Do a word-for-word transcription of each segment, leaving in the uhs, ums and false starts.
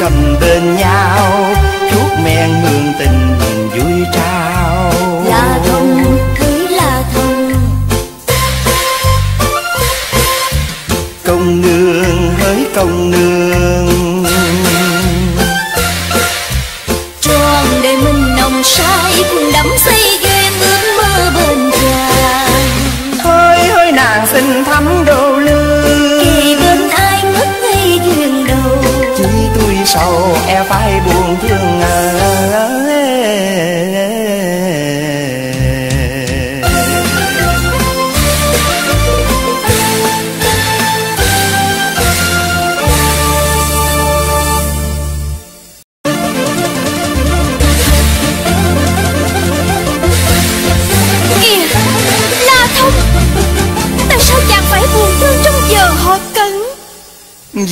cầm bên nhau, thuốc men mường tình mừng vui trao. Là thông, thấy là thông. Công nương hỡi công nương, tròn đời mình nồng say đắm say game ước mơ bên nhà. Hỡi hỡi nàng xin thắm Đồ Lư, kỳ bên ai ngất ngây duyên đầu. Chỉ tôi sầu e phải buồn thương à.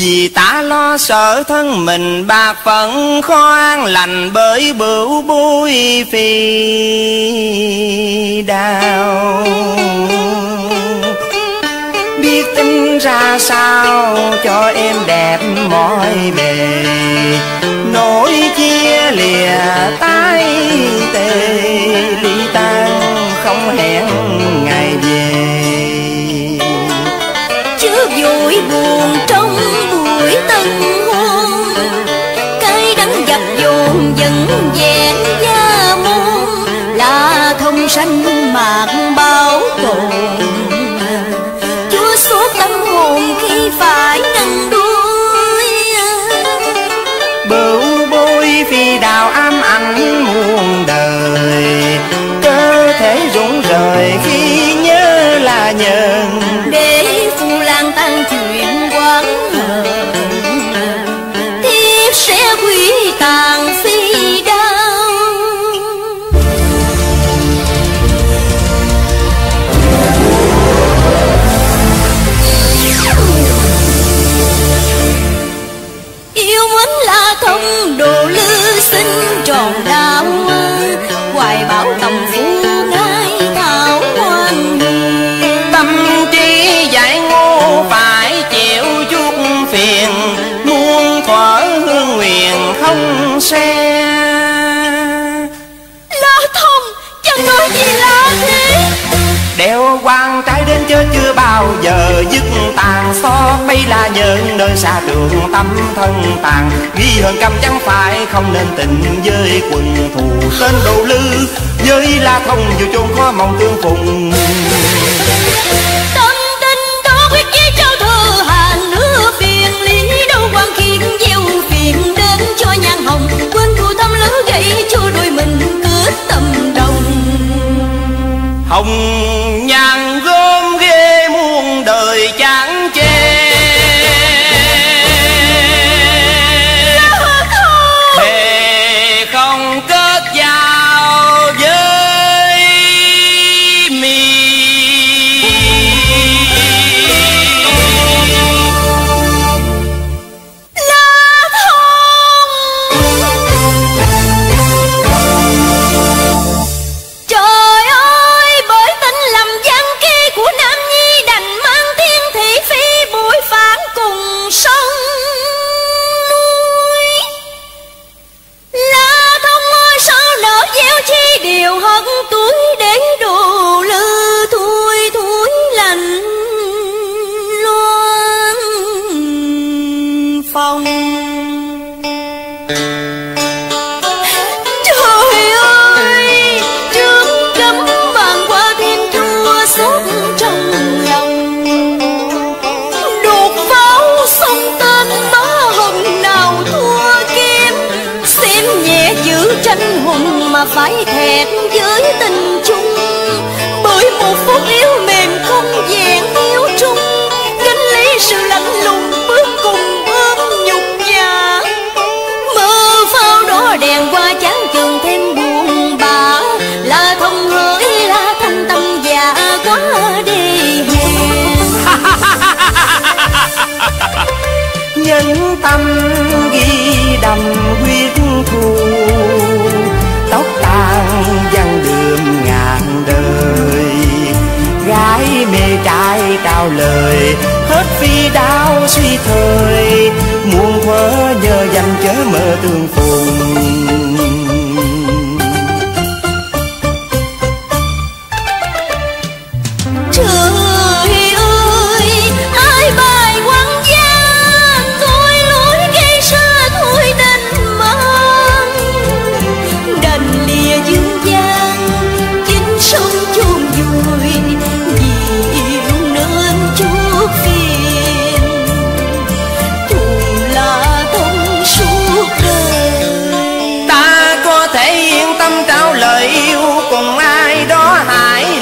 Vì ta lo sợ thân mình bạc phận, khó an lành bởi bửu bối phi đao. Biết tính ra sao cho em đẹp mọi bề, nỗi chia lìa tái tê ly tan không hẹn ngày về. Chứ vui buồn trong tân hôn, cái đắng dập dồn vẫn vẹn gia môn. Là thông sanh mạc bảo tồn, Chúa suốt tâm hồn khi phải nâng đuôi. Bửu bối phi đào ám ảnh muôn đời, cơ thể rụng rời khi nhớ là nhân. Để phu lang tan chuyện quán hờ, sẽ quý tàng phi đau. Yêu mến là thông Đồ Lư xin tròn đạo, hoài bảo tầm phú ngai thảo hoan hỷ. Tâm trí dạy ngô phải chịu chút phiền, muôn thuở hương nguyện không xe. Lá thông chẳng nói gì là thế, đeo quan trái đến chớ chưa bao giờ dứt tàn xót. Mấy là nhân nơi xa đường tâm thân tàn, ghi hờn căm chẳng phải không nên tình với quần thù. Tên Đồ Lư với lá thông dù chôn khó mong tương phùng. Tâm tình đó quyết chí trao thừa hà nước phiền lý đâu quan khiến gieo phiền đến cho nhang hồng. Quên thù thâm lỡ gãy cho đôi mình cứ tầm đồng. Hồng nhang gom ghê muôn đời chẳng chê, thề không kết giao với mi. Mà phải thẹn với tình chung, bởi một phút yếu mềm không vẹn yếu trung. Gánh lấy sự lạnh lùng bước cùng bơm nhục nhã, mơ phao đỏ đèn qua chán trường thêm buồn bã. Là thông hỡi là thanh tâm già quá đi hèn. Nhân tâm ghi đầm huyết thù, tóc tan văn đường ngàn đời. Gái mê trai trao lời hết vì đau suy thời muôn thuở nhờ dành chớ mơ tương phùng. Hãy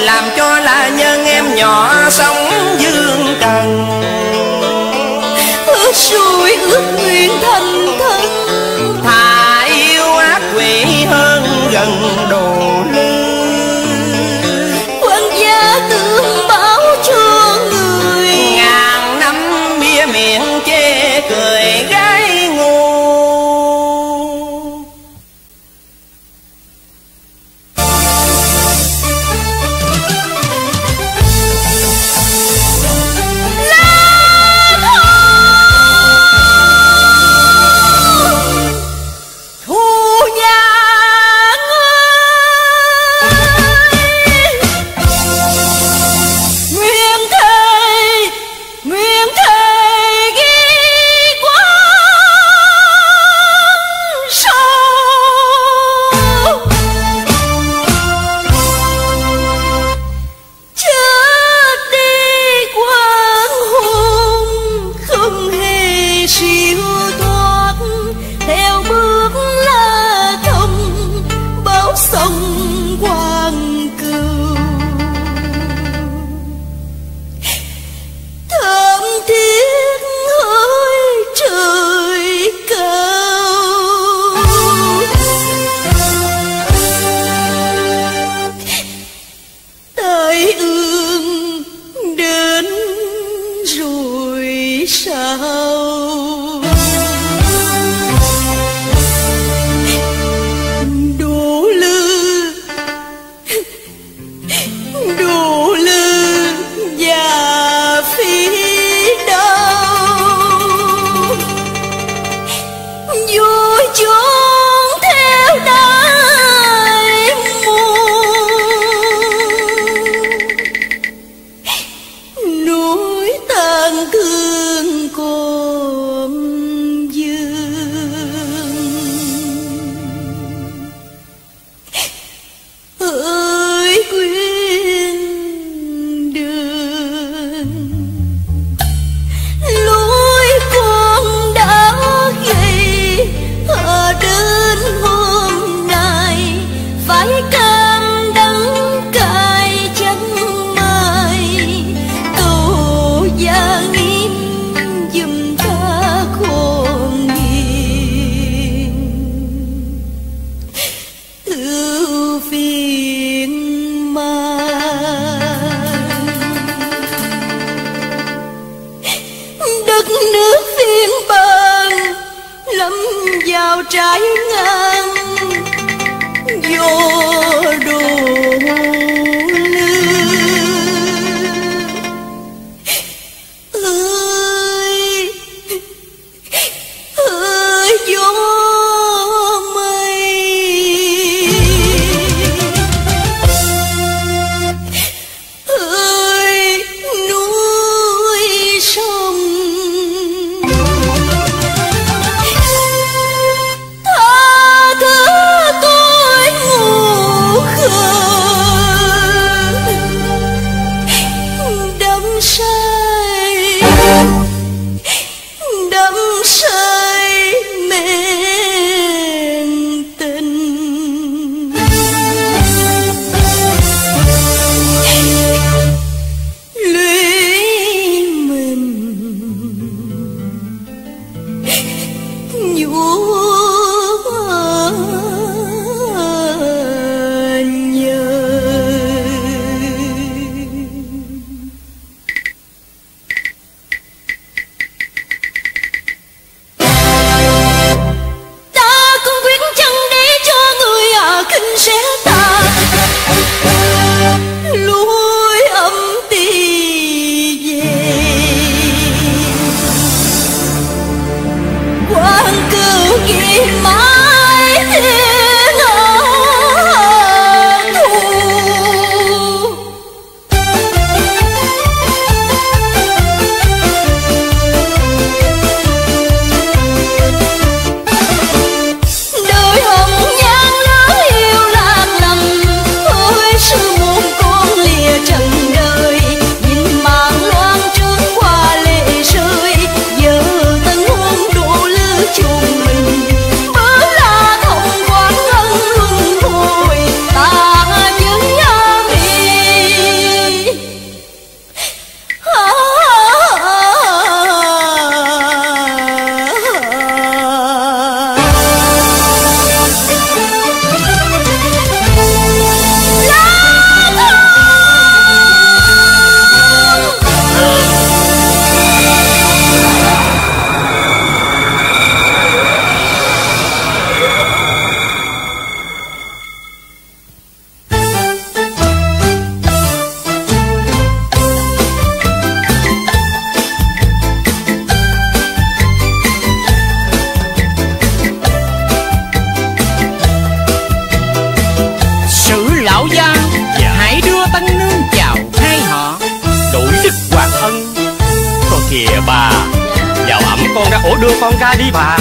đưa con cái đi bà.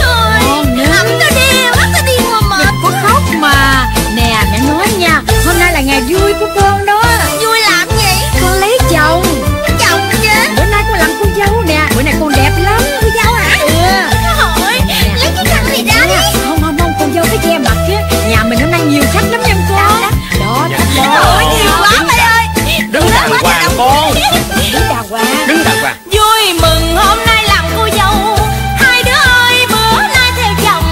Thôi ấm nó đi, bắt nó đi mà mệt. Cô khóc mà. Nè mẹ nói nha, hôm nay là ngày vui của con đó. Vui làm gì? Con lấy chồng. Chồng chứ? Bữa nay con làm cô dâu nè. Bữa nay con đẹp lắm. Cô dâu hả? Ừ. Hỏi nè, lấy cái khăn này ra đi. Không không không, con dâu cái che mặt chứ. Nhà mình hôm nay nhiều khách lắm nha con. Đó đó, dạ. Đó. Trời ơi, nhiều quá mày ơi. Đứng đàng hoàng con. Đứng đàng hoàng. Đứng đàng hoàng. Vui mừng hôm nay làm cô dâu. Hai đứa ơi bữa nay theo chồng.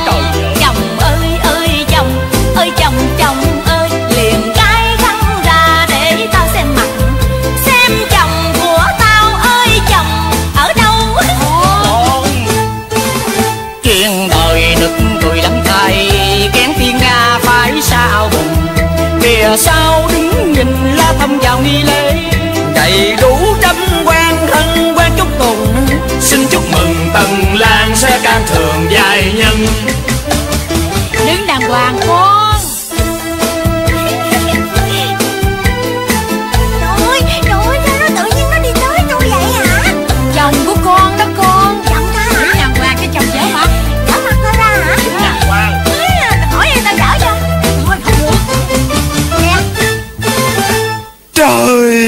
Chồng ơi ơi chồng. Ơi chồng chồng ơi. Liền cái khăn ra để tao xem mặt. Xem chồng của tao ơi chồng. Ở đâu? Con. Chuyện đời nực cười lắm thầy. Kén thiên nga phải sao bụng. Kìa sao đứng nhìn lá thăm vào nghi lễ. Đầy đủ trăm quan thân quan chúc tùng. Xin chúc mừng tần làng sẽ càng thường dài nhân. Đứng đàng hoàng con. Trời ơi, trời ơi, sao nó tự nhiên nó đi tới tôi vậy hả? Chồng của con đó con. Chồng ta hả? Đứng đàng hoàng cái chồng dở mặt. Dở mặt nó ra hả? Đứng đàng hoàng. Hỏi em tao dở cho. Thôi không được. Trời.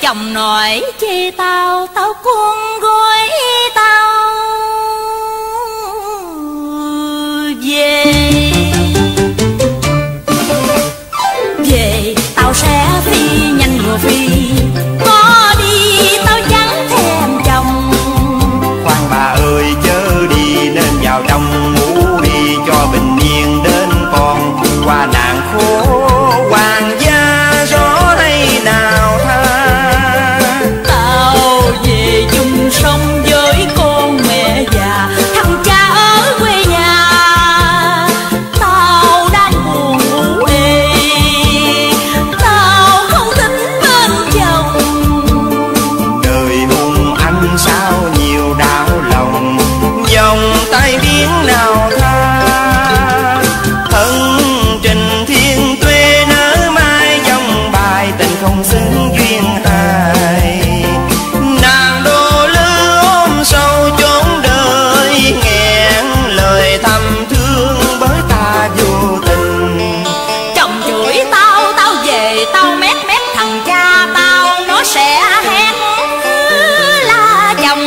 Chồng nói chê tao, tao cuốn gói tao. về. Về tao sẽ phi nhanh vừa phi, có đi tao chẳng thèm chồng. Khoan bà ơi chớ đi, nên vào trong ngủ đi cho bình yên đến con qua nạn khổ. Hoàng gia gió đây nào tha, tao về chung sống với con mẹ già, thằng cha ở quê nhà. Tao đang buồn ngủ ê, tao không tính bên chồng. Đời buồn anh sao nhiều đau lòng, dòng tay biến nào tha. Thân trình thiên tuê nở mai, dòng bài tình không xứng duyên hài. Nàng Đồ Lư ôm sâu chốn đời, nghẹn lời thầm thương bởi ta vô tình. Chồng chửi tao, tao về tao mét mét thằng cha tao, nó sẽ hét la chồng.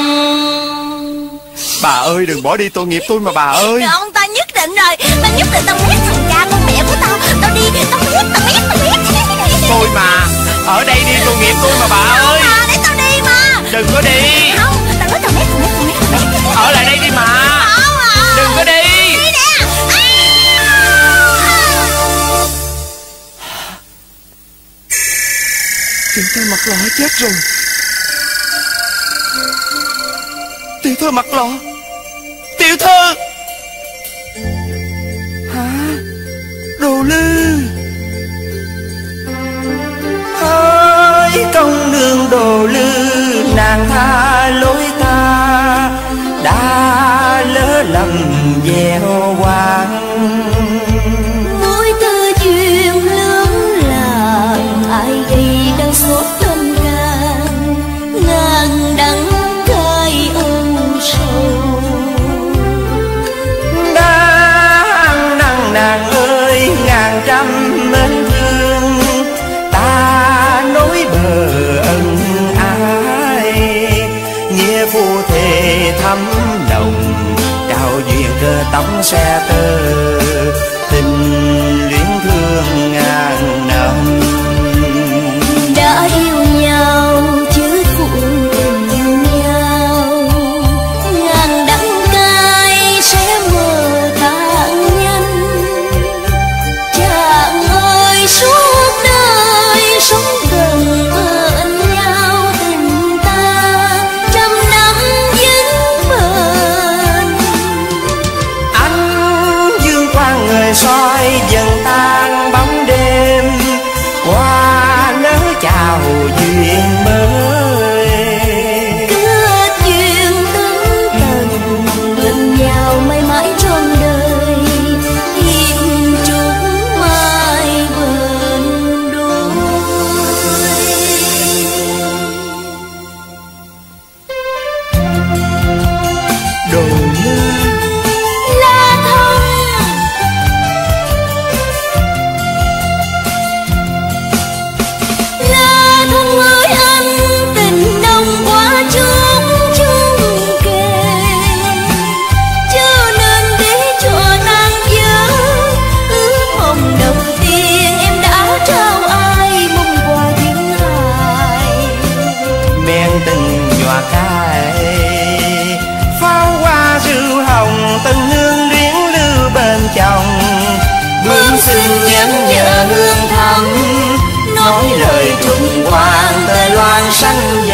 Bà ơi đừng bỏ đi tội nghiệp tôi mà bà ơi. Ông ta nhất định rồi, ta nhất định tao mét thằng cha con mẹ của tao. Tao đi, tao mét, tao mét, tao mét. Thôi mà, ở đây đi tội nghiệp tôi mà bà ơi. Mà, để tao đi mà. Đừng có đi. Không, tao nói tao mét, tao mét, tao mét, tao mét. Ở lại đây đi mà. Không à. Đừng có đi. Đi nè. Tiền Thôi mặt lọ chết rồi. Tiền Thôi mặt lọ. Tiểu Thư hả? Đồ Lư hỡi công nương Đồ Lư, nàng tha lối ta đã lỡ lầm gieo hoang. Mối tơ duyên lưỡng làng, ai đây đang xót tâm can. Nàng đắng cay âu sầu, nàng ơi ngàn trăm mến thương ta nối bờ ân ái. Nghĩa phu thề thắm nồng, trao duyên cơ tấm xe tơ, tình luyến thương ngàn năm. Đã yêu nhau chứ cũng từng yêu nhau, ngàn đắng cay sẽ mờ tan nhanh. Chàng ơi suốt đời sống gần bên nhau, tình ta trăm năm vững bền. Ánh dương quang người soi dần tan bóng đêm, qua nỡ chào duyên mới. Kết duyên tứ tần, bên nhau mãi mãi trong đời. Hiệp chúng mai bền đôi. Đồ Lư La Thông La Thông ơi anh, tình nồng quá chốn chung kề. Chưa nên để cho tan vỡ ước mong đầu tiên em đã trao ai mong qua thiên hài. Men tình nhòa khai pháo hoa rượu hồng, tình hương luyến lưu bên chồng. Bướm xinh nhắn nhở hương thắm, nói lời trung quang tơi loan xanh.